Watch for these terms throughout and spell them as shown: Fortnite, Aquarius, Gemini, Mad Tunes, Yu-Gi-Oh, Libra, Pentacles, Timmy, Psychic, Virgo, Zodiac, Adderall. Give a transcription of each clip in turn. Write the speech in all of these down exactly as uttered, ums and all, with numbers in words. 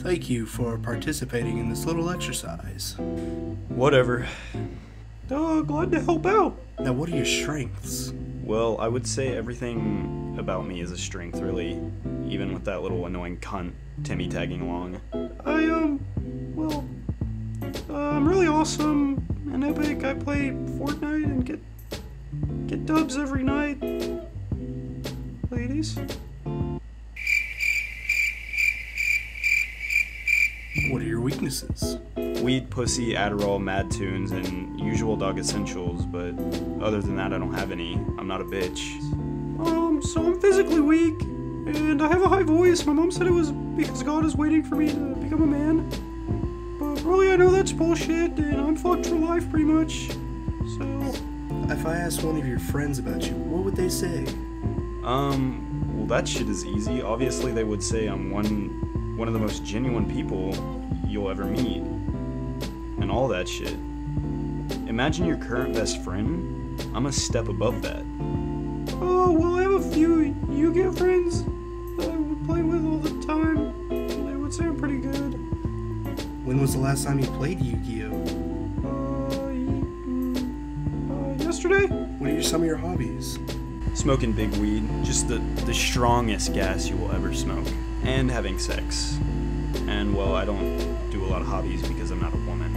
Thank you for participating in this little exercise. Whatever. Oh, glad to help out. Now, what are your strengths? Well, I would say everything about me is a strength, really. Even with that little annoying cunt, Timmy, tagging along. I, um, well, uh, I'm really awesome and epic. I play Fortnite and get, get dubs every night. Ladies? What are your weaknesses? Weed, pussy, Adderall, Mad Tunes, and usual dog essentials, but other than that I don't have any. I'm not a bitch. Um, so I'm physically weak, and I have a high voice. My mom said it was because God is waiting for me to become a man. But really I know that's bullshit, and I'm fucked for life pretty much, so... If I asked one of your friends about you, what would they say? Um, well that shit is easy. Obviously they would say I'm one... one of the most genuine people you'll ever meet, and all that shit. Imagine your current best friend. I'm a step above that. Oh, well, I have a few Yu-Gi-Oh friends that I would play with all the time, and I would say I'm pretty good. When was the last time you played Yu-Gi-Oh? Uh, uh, yesterday. What are some of your hobbies? Smoking big weed, just the, the strongest gas you will ever smoke. And having sex. And, well, I don't do a lot of hobbies because I'm not a woman.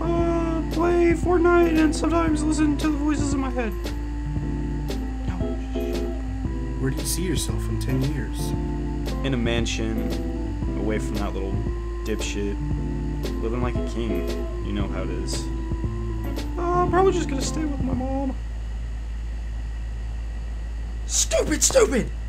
Uh, play Fortnite and sometimes listen to the voices in my head. No. Where do you see yourself in ten years? In a mansion, away from that little dipshit. Living like a king. You know how it is. Uh, I'm probably just gonna stay with my mom. Stupid, stupid!